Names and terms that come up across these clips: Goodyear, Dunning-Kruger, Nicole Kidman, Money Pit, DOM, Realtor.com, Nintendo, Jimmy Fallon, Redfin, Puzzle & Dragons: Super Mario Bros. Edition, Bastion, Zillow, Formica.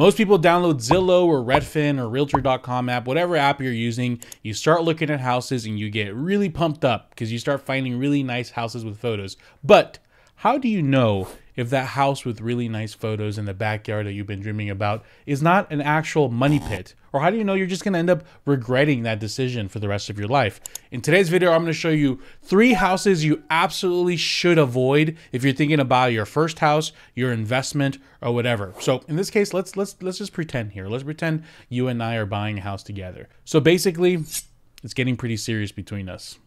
Most people download Zillow or Redfin or Realtor.com app, whatever app you're using. You start looking at houses and you get really pumped up because you start finding really nice houses with photos. But how do you know if that house with really nice photos in the backyard that you've been dreaming about is not an actual money pit? Or how do you know you're just gonna end up regretting that decision for the rest of your life? In today's video, I'm gonna show you 3 houses you absolutely should avoid if you're thinking about your first house, your investment, or whatever. So in this case, let's just pretend here. Let's pretend you and I are buying a house together. So basically, it's getting pretty serious between us.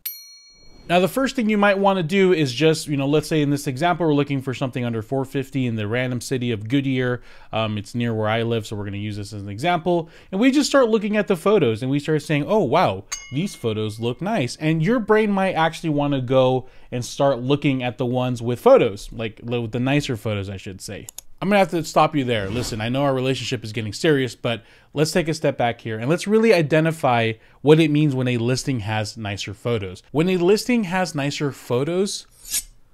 Now, the first thing you might want to do is just, let's say in this example, we're looking for something under 450 in the random city of Goodyear. It's near where I live, so we're going to use this as an example. And we just start looking at the photos and we start saying, oh, wow, these photos look nice. And your brain might actually want to go and start looking at the ones with photos, like with the nicer photos, I should say. I'm gonna have to stop you there. Listen, I know our relationship is getting serious, but let's take a step back here and let's really identify what it means when a listing has nicer photos. When a listing has nicer photos,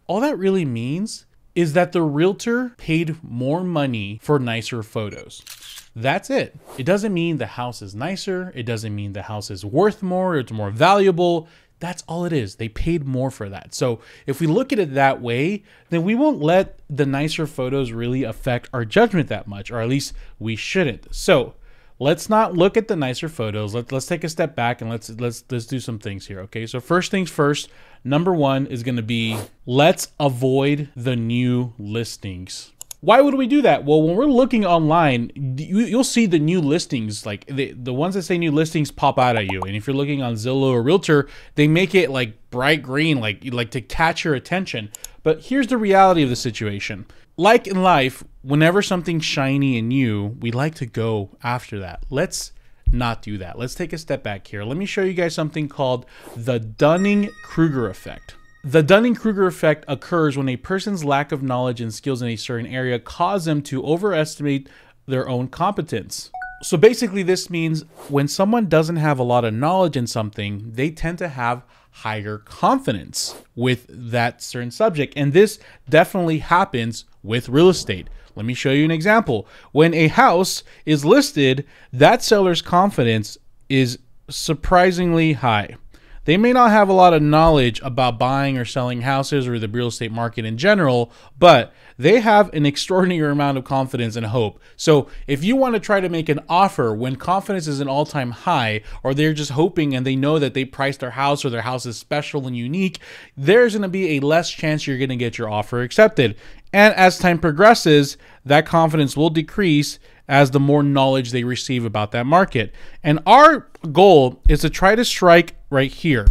all that really means is that the realtor paid more money for nicer photos. That's it. It doesn't mean the house is nicer. It doesn't mean the house is worth more, it's more valuable. That's all it is. They paid more for that. So if we look at it that way, then we won't let the nicer photos really affect our judgment that much, or at least we shouldn't. So let's not look at the nicer photos. Let's take a step back and let's do some things here. Okay. So first things first, number one is going to be, let's avoid the new listings. Why would we do that? Well, when we're looking online, you'll see the new listings, like the ones that say new listings pop out at you. And if you're looking on Zillow or Realtor, they make it like bright green, like to catch your attention. But here's the reality of the situation. Like in life, whenever something's shiny and new, we like to go after that. Let's not do that. Let's take a step back here. Let me show you guys something called the Dunning-Kruger effect. The Dunning-Kruger effect occurs when a person's lack of knowledge and skills in a certain area cause them to overestimate their own competence. So basically this means when someone doesn't have a lot of knowledge in something, they tend to have higher confidence with that certain subject. And this definitely happens with real estate. Let me show you an example. When a house is listed, that seller's confidence is surprisingly high. They may not have a lot of knowledge about buying or selling houses or the real estate market in general, but they have an extraordinary amount of confidence and hope. So if you want to try to make an offer when confidence is an all-time high, or they're just hoping and they know that they priced their house or their house is special and unique, there's going to be a less chance you're going to get your offer accepted. And as time progresses, that confidence will decrease as the more knowledge they receive about that market. And our goal is to try to strike right here,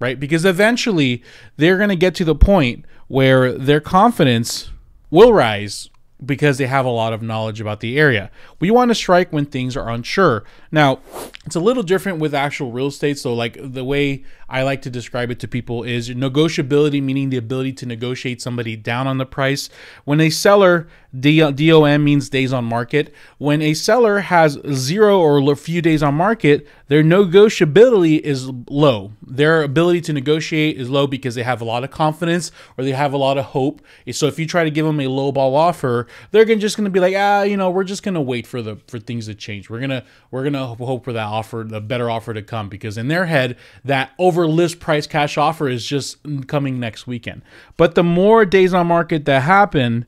right? Because eventually they're going to get to the point where their confidence will rise because they have a lot of knowledge about the area. We want to strike when things are unsure. Now, it's a little different with actual real estate. So like the way I like to describe it to people is negotiability, meaning the ability to negotiate somebody down on the price. When a seller, DOM means days on market. When a seller has 0 or a few days on market, their negotiability is low. Their ability to negotiate is low because they have a lot of confidence or they have a lot of hope. So if you try to give them a lowball offer, they're just going to be like, we're just going to wait for things to change. We're going to hope for that offer, the better offer to come, because in their head, that over list price cash offer is just coming next weekend. But the more days on market that happen,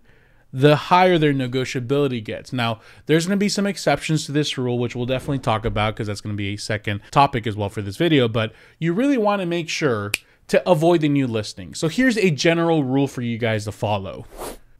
the higher their negotiability gets. Now, there's going to be some exceptions to this rule, which we'll definitely talk about because that's going to be a second topic as well for this video. But you really want to make sure to avoid the new listing. So here's a general rule for you guys to follow.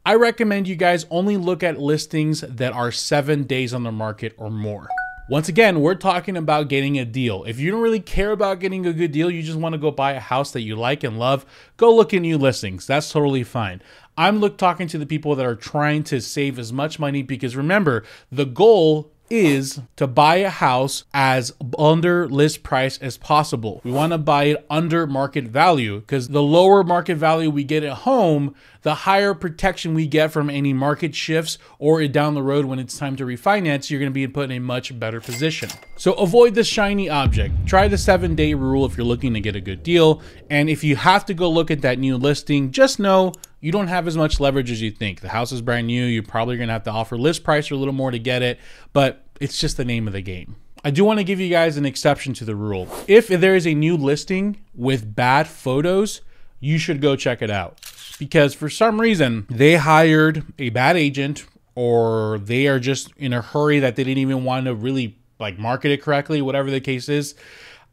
I recommend you guys only look at listings that are 7 days on the market or more. Once again, we're talking about getting a deal. If you don't really care about getting a good deal, you just want to go buy a house that you like and love, go look at new listings. That's totally fine. I'm talking to the people that are trying to save as much money, because remember, the goal is to buy a house as under list price as possible. We want to buy it under market value, because the lower market value we get at home, the higher protection we get from any market shifts, or down the road when it's time to refinance, you're going to be put in a much better position. So avoid the shiny object. Try the 7-day rule if you're looking to get a good deal. And if you have to go look at that new listing, just know you don't have as much leverage as you think. The house is brand new. You're probably going to have to offer list price or a little more to get it, but it's just the name of the game. I do want to give you guys an exception to the rule. If there is a new listing with bad photos, you should go check it out, because for some reason they hired a bad agent, or they are just in a hurry that they didn't even want to really like market it correctly, whatever the case is.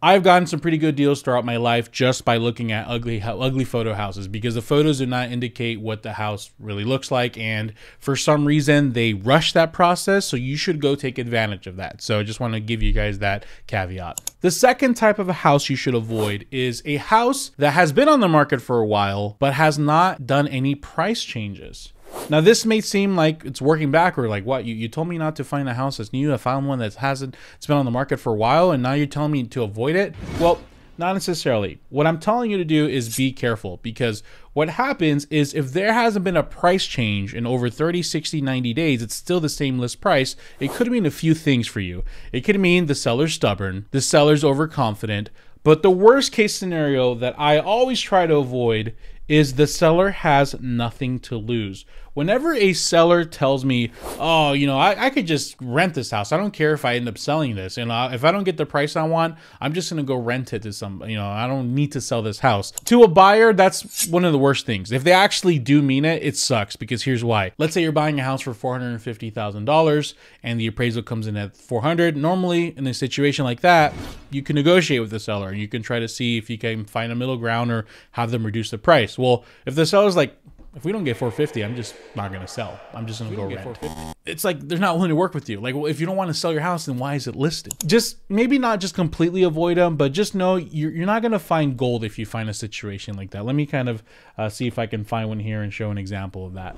I've gotten some pretty good deals throughout my life just by looking at ugly photo houses, because the photos do not indicate what the house really looks like. And for some reason they rush that process. So you should go take advantage of that. So I just want to give you guys that caveat. The second type of a house you should avoid is a house that has been on the market for a while, but has not done any price changes. Now this may seem like it's working backward, like what you told me not to find a house that's new. I found one that hasn't, it's been on the market for a while, and now you're telling me to avoid it. Well, not necessarily. What I'm telling you to do is be careful, because what happens is if there hasn't been a price change in over 30, 60, 90 days, it's still the same list price. It could mean a few things for you. It could mean the seller's stubborn, the seller's overconfident, but the worst case scenario that I always try to avoid is the seller has nothing to lose. Whenever a seller tells me, oh, you know, I could just rent this house. I don't care if I end up selling this. And if I don't get the price I want, I'm just gonna go rent it to somebody. You know, I don't need to sell this house. To a buyer, that's one of the worst things. If they actually do mean it, it sucks, because here's why. Let's say you're buying a house for $450,000 and the appraisal comes in at $400,000. Normally in a situation like that, you can negotiate with the seller and you can try to see if you can find a middle ground or have them reduce the price. Well, if the seller's like, if we don't get $450, I'm just not going to sell. I'm just going to go rent. It's like, they're not willing to work with you. Like, well, if you don't want to sell your house, then why is it listed? Just maybe not just completely avoid them, but just know you're not going to find gold if you find a situation like that. Let me kind of see if I can find one here and show an example of that.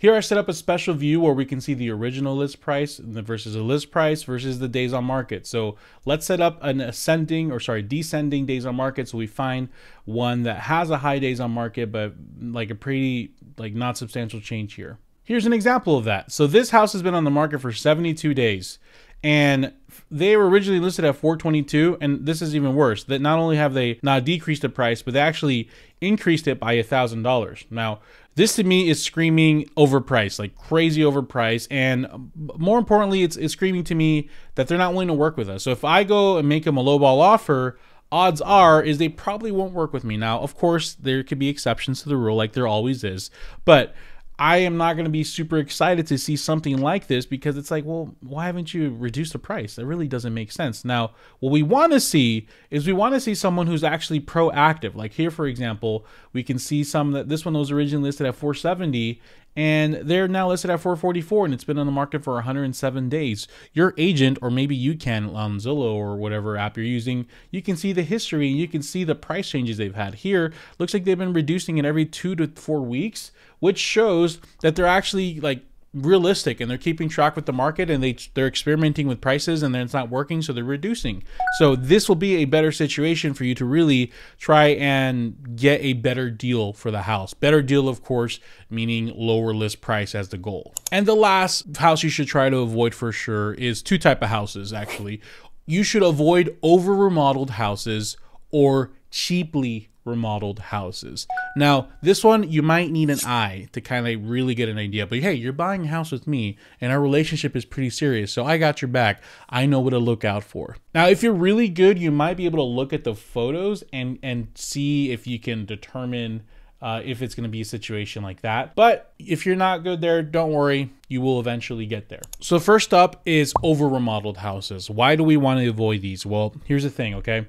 Here I set up a special view where we can see the original list price versus the list price versus the days on market. So let's set up an ascending, or sorry, descending days on market. So we find one that has a high days on market, but like a pretty, like not substantial change here. Here's an example of that. So this house has been on the market for 72 days and they were originally listed at $422. And this is even worse, that not only have they not decreased the price, but they actually increased it by $1,000. Now, this to me is screaming overpriced, like crazy overpriced. And more importantly, it's screaming to me that they're not willing to work with us. So if I go and make them a lowball offer, odds are is they probably won't work with me. Now, of course, there could be exceptions to the rule, like there always is, but I am not going to be super excited to see something like this, because it's like, well, why haven't you reduced the price? That really doesn't make sense. Now, what we want to see is we want to see someone who's actually proactive. Like here, for example, we can see some that this one was originally listed at $470 and they're now listed at $444, and it's been on the market for 107 days. Your agent, or maybe you can on Zillow or whatever app you're using, you can see the history and you can see the price changes they've had. Here, looks like they've been reducing it every 2 to 4 weeks, which shows that they're actually like realistic and they're keeping track with the market, and they're experimenting with prices, and then it's not working, so they're reducing. So this will be a better situation for you to really try and get a better deal for the house. Better deal, of course, meaning lower list price as the goal. And the last house you should try to avoid for sure is two types of houses, actually. You should avoid over remodeled houses or cheaply remodeled houses. Now, this one, you might need an eye to kind of really get an idea, but hey, you're buying a house with me and our relationship is pretty serious. So I got your back. I know what to look out for. Now, if you're really good, you might be able to look at the photos and see if you can determine if it's going to be a situation like that. But if you're not good there, don't worry, you will eventually get there. So first up is over remodeled houses. Why do we want to avoid these? Well, here's the thing, okay?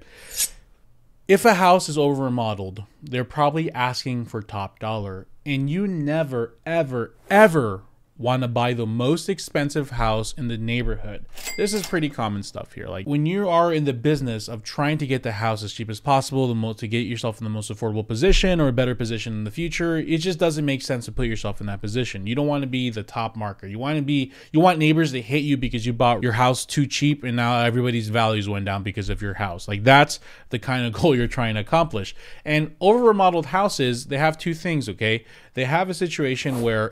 If a house is over remodeled, they're probably asking for top dollar, and you never, ever, ever want to buy the most expensive house in the neighborhood. This is pretty common stuff here. Like when you are in the business of trying to get the house as cheap as possible, to get yourself in the most affordable position or a better position in the future, it just doesn't make sense to put yourself in that position. You don't want to be the top marker. You want neighbors to hate you because you bought your house too cheap and now everybody's values went down because of your house. Like that's the kind of goal you're trying to accomplish. And over remodeled houses, they have two things, okay? They have a situation where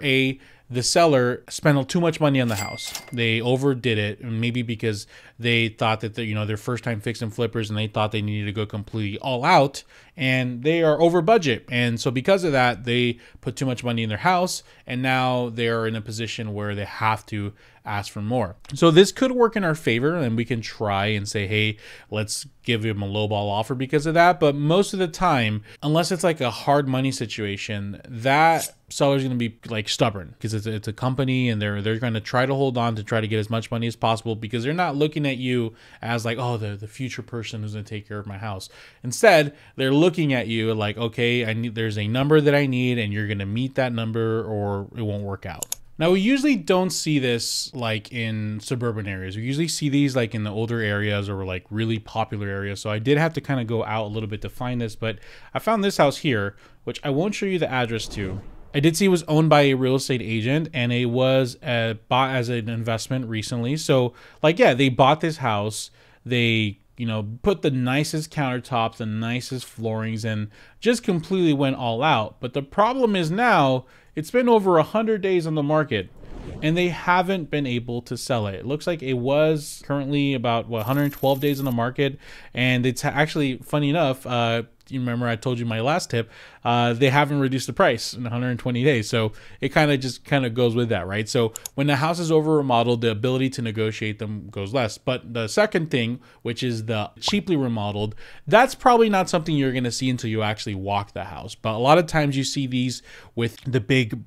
the seller spent too much money on the house. They overdid it, maybe because they thought that they're first-time fix and flippers, and they thought they needed to go completely all out, and they are over budget. And so because of that, they put too much money in their house, and now they are in a position where they have to ask for more. So this could work in our favor, and we can try and say, hey, let's give him a lowball offer because of that. But most of the time, unless it's like a hard money situation, that seller's going to be like stubborn, because it's a company, and they're going to try to hold on to try to get as much money as possible, because they're not looking at you as like, oh, the future person who's going to take care of my house. Instead, they're looking at you like, okay, there's a number that I need, and you're going to meet that number or it won't work out. Now, we usually don't see this like in suburban areas. We usually see these like in the older areas or like really popular areas. So I did have to kind of go out a little bit to find this, but I found this house here, which I won't show you the address to. I did see it was owned by a real estate agent, and it was bought as an investment recently. So like, yeah, they bought this house. They, put the nicest countertops, the nicest floorings, and just completely went all out. But the problem is now it's been over 100 days on the market, and they haven't been able to sell it. It looks like it was currently about 112 days on the market. And it's actually funny enough, you remember I told you my last tip, they haven't reduced the price in 120 days. So it kind of goes with that, right? So when the house is over remodeled, the ability to negotiate them goes less. But the second thing, which is the cheaply remodeled, that's probably not something you're going to see until you actually walk the house. But a lot of times you see these with the big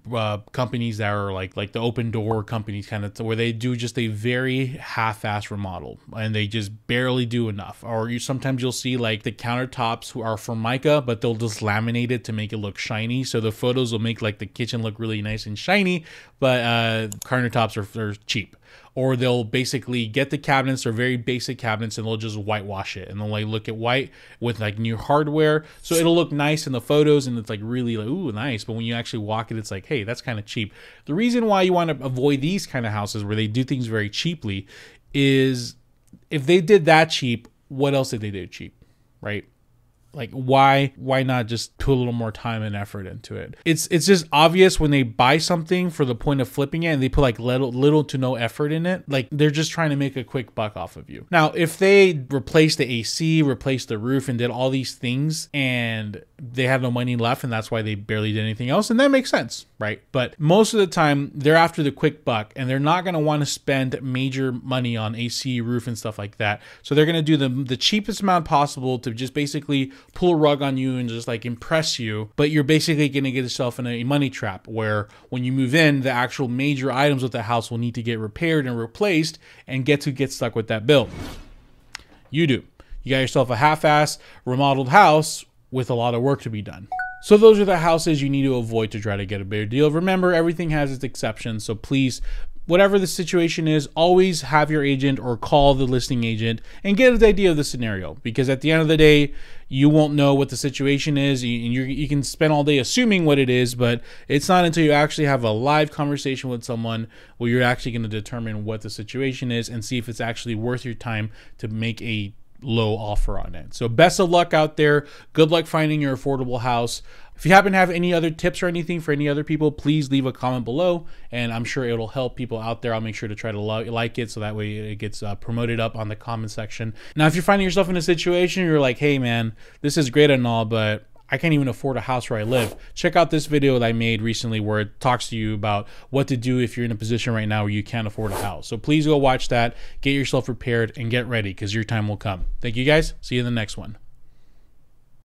companies that are like the Open Door companies, kind of where they do just a very half-ass remodel, and they just barely do enough. Or sometimes you'll see like the countertops who are Formica, but they'll just laminate it to make it look shiny. So the photos will make like the kitchen look really nice and shiny, but countertops are cheap. Or they'll basically get the cabinets, or very basic cabinets, and they'll just whitewash it, and they'll like look at white with like new hardware, so it'll look nice in the photos, and it's like really like, ooh, nice. But when you actually walk it, it's like, hey, that's kind of cheap. The reason why you want to avoid these kind of houses where they do things very cheaply is, if they did that cheap, what else did they do cheap, right? Like, why not just put a little more time and effort into it? It's just obvious when they buy something for the point of flipping it, and they put like little to no effort in it. Like, they're just trying to make a quick buck off of you. Now, if they replaced the AC, replaced the roof, and did all these things, and they have no money left, and that's why they barely did anything else, and that makes sense, right? But most of the time, they're after the quick buck, and they're not going to want to spend major money on AC, roof, and stuff like that. So they're going to do the cheapest amount possible to just basically pull a rug on you and just like impress you. But you're basically going to get yourself in a money trap, where when you move in, the actual major items of the house will need to get repaired and replaced, and get stuck with that bill. You do. You got yourself a half-ass remodeled house with a lot of work to be done. So those are the houses you need to avoid to try to get a better deal. Remember, everything has its exceptions. So please, whatever the situation is, always have your agent or call the listing agent and get an idea of the scenario, because at the end of the day, you won't know what the situation is, and you can spend all day assuming what it is, but it's not until you actually have a live conversation with someone where you're actually going to determine what the situation is and see if it's actually worth your time to make a low offer on it. So best of luck out there. Good luck finding your affordable house. If you happen to have any other tips or anything for any other people, please leave a comment below, and I'm sure it'll help people out there. I'll make sure to try to like it, so that way it gets promoted up on the comment section. Now, if you're finding yourself in a situation where you're like, hey man, this is great and all, but I can't even afford a house where I live, check out this video that I made recently where it talks to you about what to do if you're in a position right now where you can't afford a house. So please go watch that, get yourself prepared, and get ready, because your time will come. Thank you guys. See you in the next one.